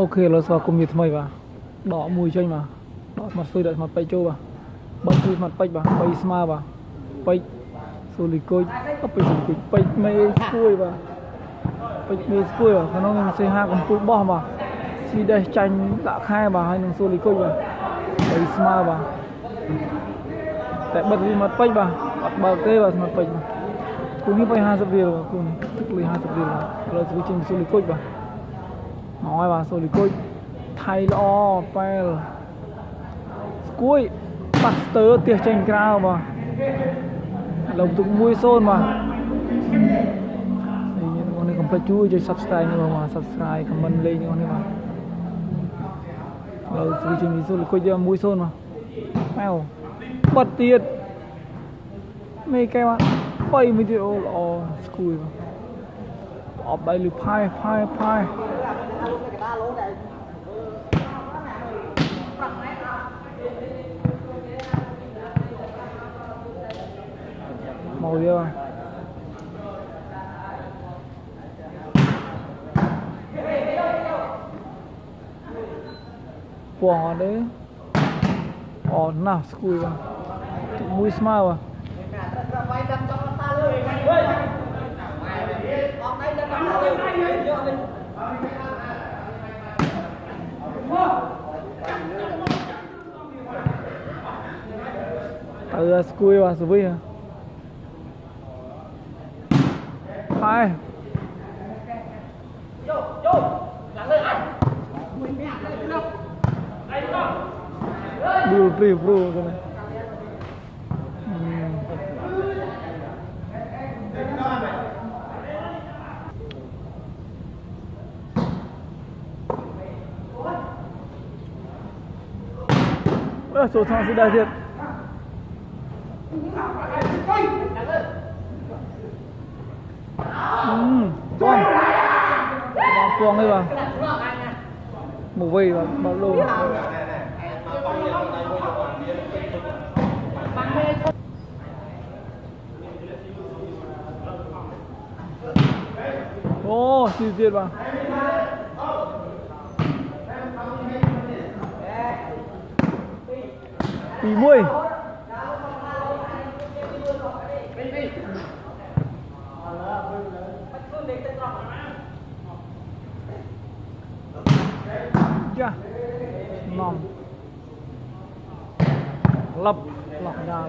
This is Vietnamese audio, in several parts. ok là sao cùng như thế mày bà đỏ mùi cho anh mà đỏ mặt xôi đợi mặt bay châu bà bắt chui mặt bay bà bay sma bà bay xôi lịch coi ấp bay xôi bay mê xôi bà bay mê xôi bà khả năng mình xây hai con cua bom bà xì đây tranh đã khai bà hay nâng xôi lịch coi bà bay sma bà tại bật vì mặt bay bà bắt bà kê bà mặt bay cùng như bay hai sập điều bà cùng tức lấy hai sập điều là chương trình xôi lịch coi bà nói bà xôi lịch coi thay lo pel cuối bắt tớ tiệc tranh cao mà lồng tụi mui xôn mà con này còn phải chui cho subscribe nữa mà subscribe comment lên con này mà rồi chương trình số coi cho mui xôn mà mèo bật tiệt mấy cái mà bay mấy điều lo cùi mà ở bay lục phai màu gì vậy? Bỏ đấy, bỏ nào scui vậy? Mũi smile vậy? Tao scui vậy, scui hả? Hai bro cái này số thằng sẽ đại thiệt con tuồng đây mà một vây và bao lô ô xì tuyệt mà tỷ muôi nòng lập lọc ra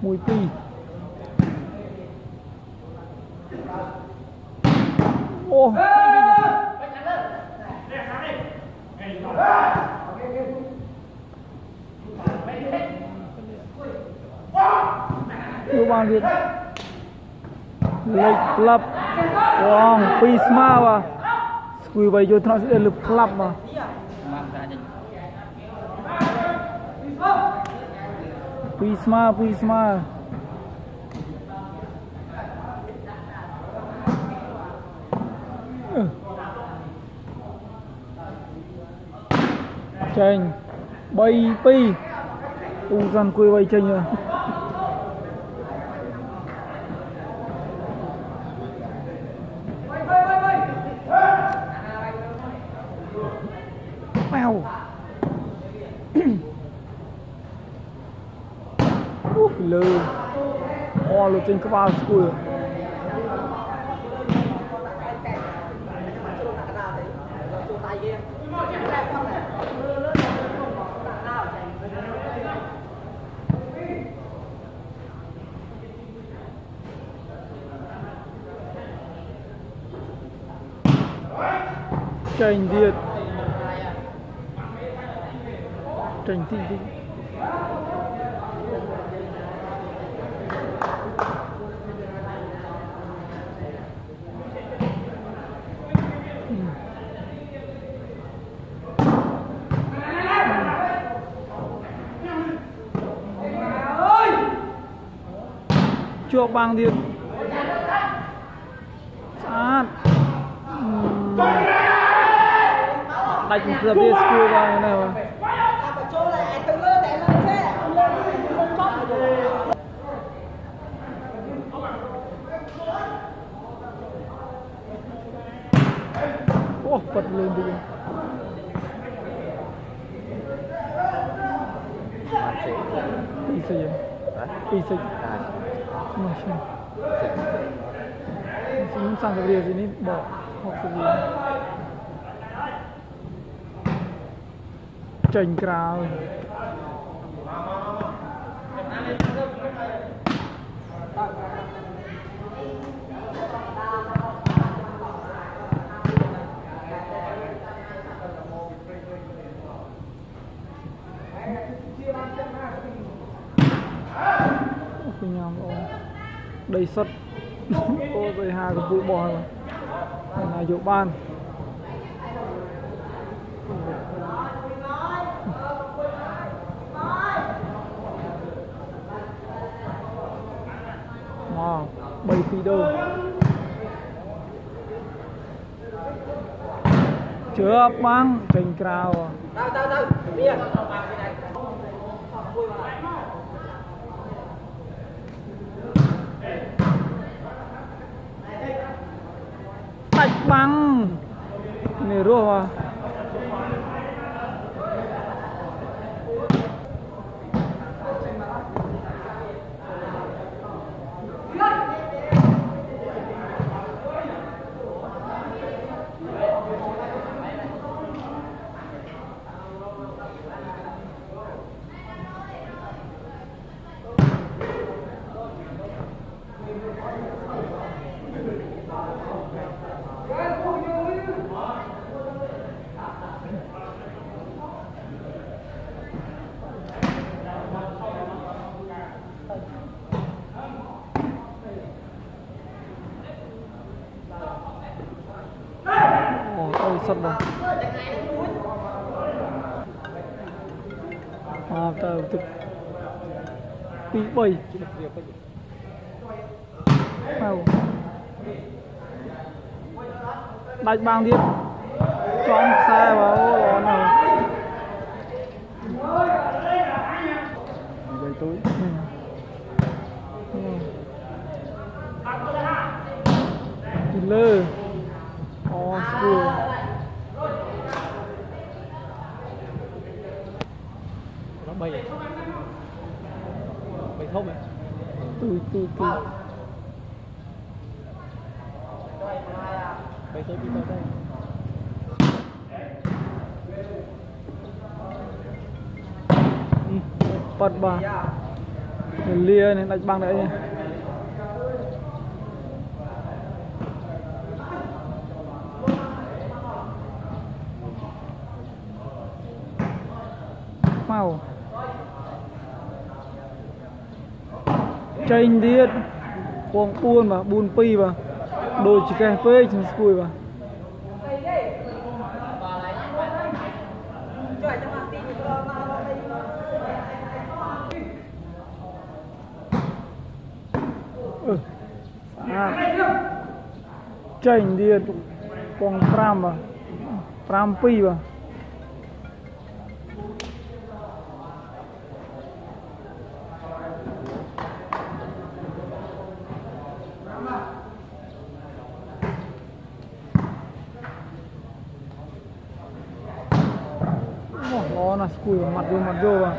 mùi pi ô yêu bàn việt lệch lập wow pi smart à cùi bay vô thằng sẽ lực lắm mà Prisma chanh bay pi u dàn cùi bay chanh rồi lơ o lột trên các ba cùi tranh điện tranh tinh tinh cho bang điên sát đánh dập đi school vào này mà โอ้กดลืมไปเลยMasih Bisa ya? Bisa Nah Masih Ini sangat rias ini Bawa Maksudnya Cengkrau đây sắt cô về hà của vụ bò là dụ ban mà bầy phi đô chứa băng thành cào băng này rồi sắp rồi à tao thực bị bầy đánh bang tiếp trong xe vào đó nào đây tối lơ on school mày không mày tôi mày tới đi đây bật bà mình lia này đánh băng đấy nha màu chênh điết quang buôn mà buôn pi mà đồ chỉ cà phê chẳng cùi mà chênh điết quang pram mà pram pi mà cùi vào mặt vô vào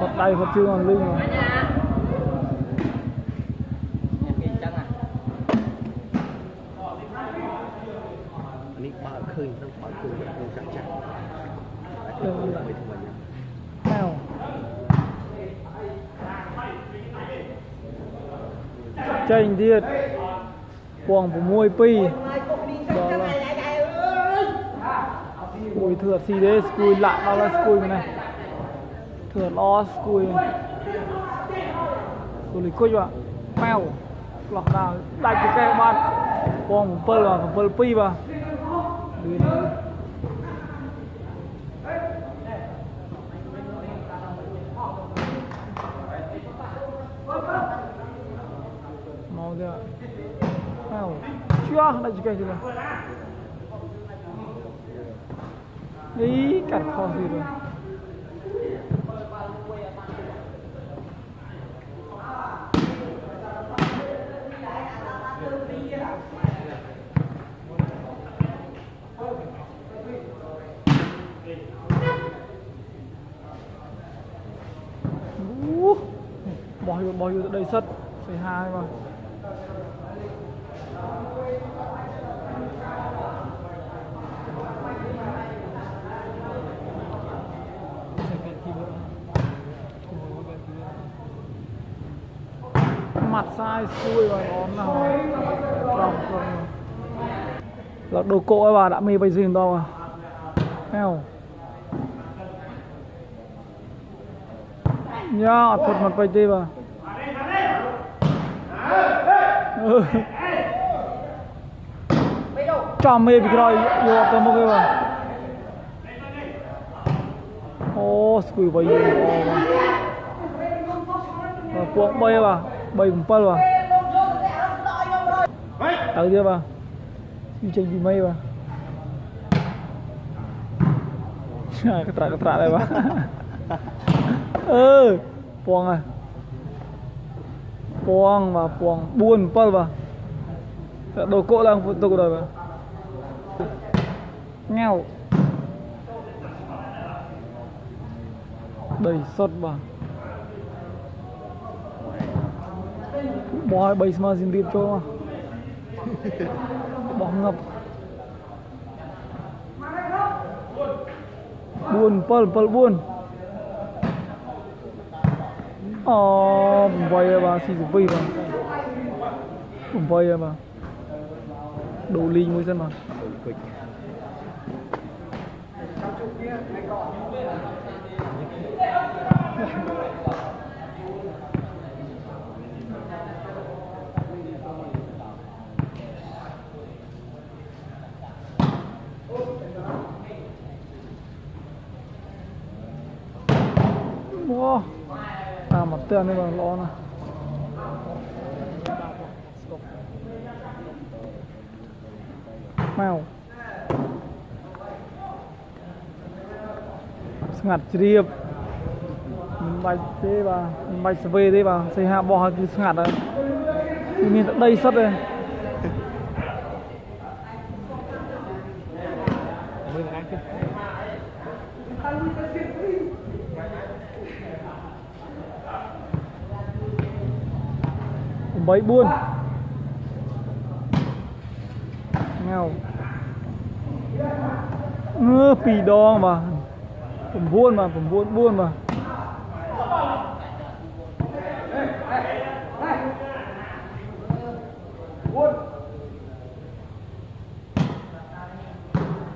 Phật tay Phật chưa còn linh rồi chênh điệt quảng của môi pi đó là mùi thừa xì đế scui lại đó là scui này thừa lo scui xử lý cốt vào mèo lọc nào đại cái cây bạn quảng của pơ là pơ pi vào chưa đã chỉ cái gì rồi đi cản khó gì rồi bao nhiêu đây sất xoay hai mà. Mặt sai xuôi và ngón nào tròn là đồ cộ bà đã mê bây giờ đâu à heo nhá thật mặt bay đi bà tròn mê bị rồi vô tao mua cái bà ô xuôi bây giờ cuộn bay bà bay cũng pal vào tới chưa bà đi chơi gì mây bà keterak đây bà puang à puang và puang buồn pal bà đồ cỗ đang phụ tục rồi bà nghèo đầy sốt bà bỏ bay mà xin điệp cho bỏ ngập buồn pal pal buồn bay bà xin bay bà bay bà đồ linh mới dân mà wow, à mặt tiền này còn lo nè, mèo, ngặt riệp, bạch thế bà, bạch về thế bà, xây hạ bò thì ngặt đấy, mình tận đây sắt đây. Bấy buôn nghèo ngơ pì đo mà cũng buôn mà cũng buôn mà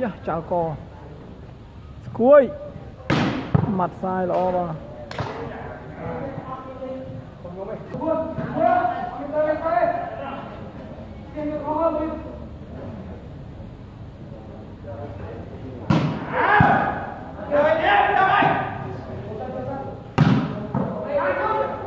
yeah, chào cò cuối mặt sai lo mà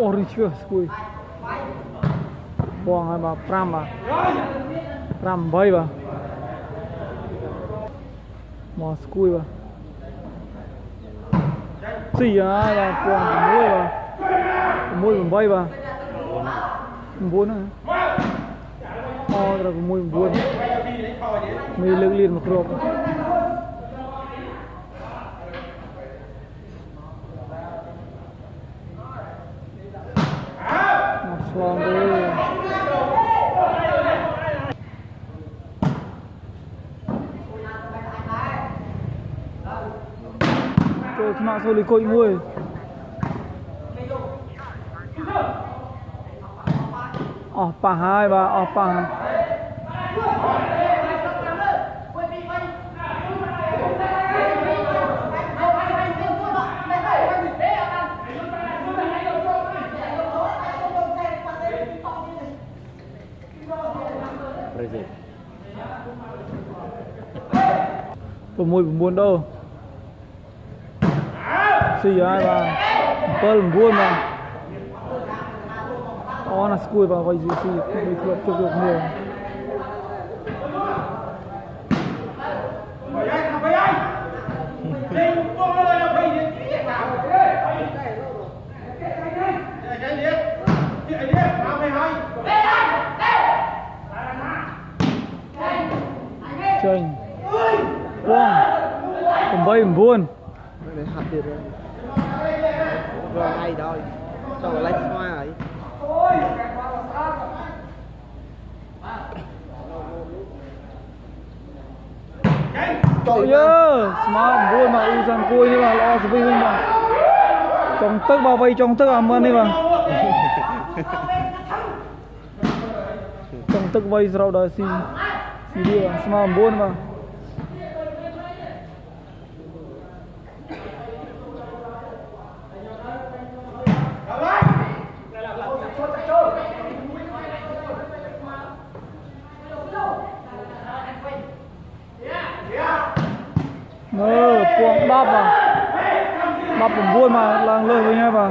Oricious kui, buang apa pram bay bah, mas kui bah, siapa yang buang mui bah, mui bay bah, buang ah, oh terus mui buang, mui lelil makro. Long way. Tôi mạng rồi lấy cội nuôi. Ở bà hai bà ở bà. Môi buồn đâu xì ai mà tớ buồn mà on là cùi vào vậy gì xì bị cướp chụp được nhiều chênh wow, cũng bay cũng buồn. Rồi hay rồi. Trời lấy hoa rồi. Trời ơi, smart vui mà u sang cua nhưng mà lo gì không mà. Trong tức bao vây trong tức làm ơn đi mà. Trong tức vây rồi đó xin. Xin đi mà, smart vui mà. Cuồng đáp mà đập cũng vui mà làng lơi với nhau mà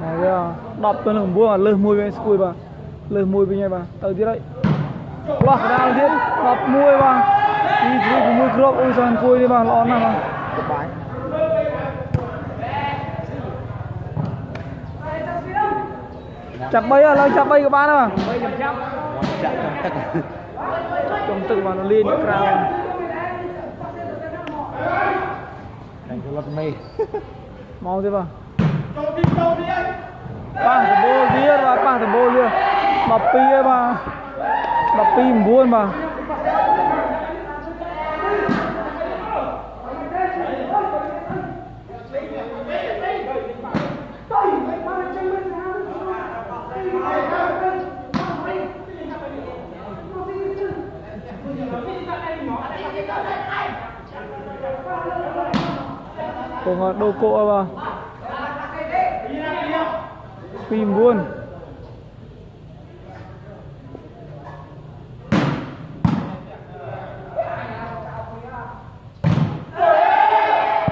này à đập tên cũng vui mà lơi môi với cùi mà lơi môi với nhau mà tới thế đấy loạt đang thiết đập môi mà đi cùi của môi crop ôi giàn cùi đi mà lon nào mà chặt bay à lăng chặt bay của bạn à trong tự mà nó lên những crowd mau thế vào ba thằng bô lia đập pi buôn mà cùng đô cộ vào phim buôn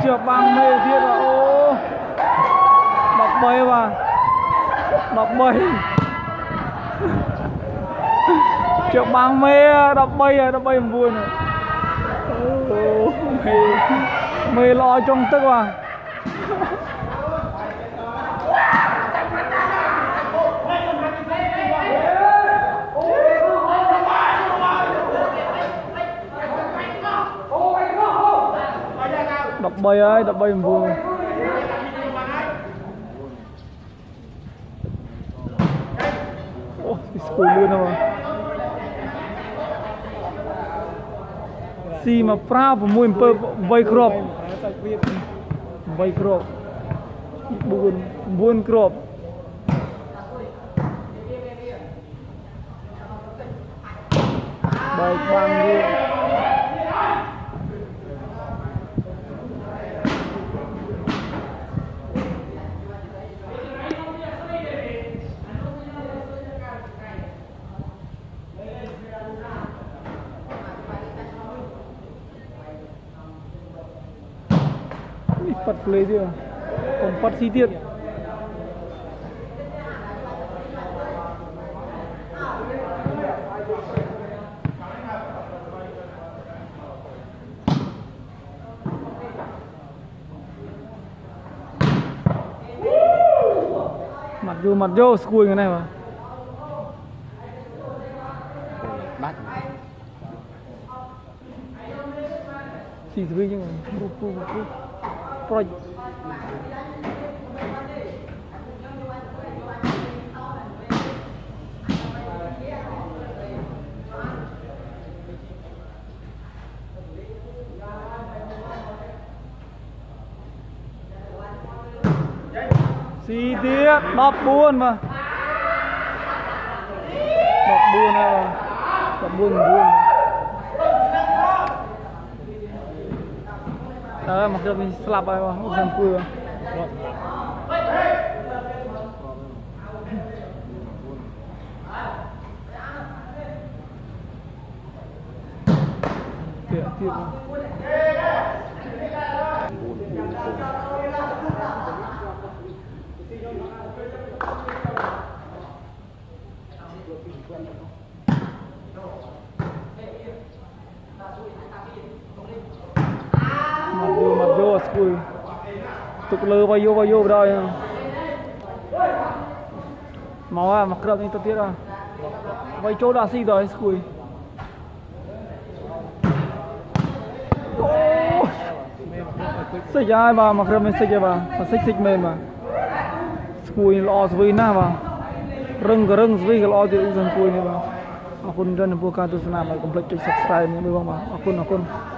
trượt bằng mê thiệt là ô đọc bầy vào đọc bầy trượt bằng mê đọc bầy buồn ô mày lo trong tức mà đập bay vừa ô school luôn mà xì mà pra của mùi vây crop vây crop buôn buôn crop bay băng đi bật lấy chưa còn bật xí tiệt mặt vô cùi cái này mà bắt xì thử chứ Proy. Xì tiết đập buôn mà đập buôn đó mà kêu mình slap ai mà không dám cưa tiếp tục lơ bao nhiêu rồi máu à mặc rộng như tôi tiếc à vây chỗ đã xì rồi cùi xích ai bà mặc rộng mình xích ai bà xích mềm mà puin lo sui na ba reng reng sui lo di usan puin ni ba akun dan buka tu senama complete subscribe ni bang ba akun akun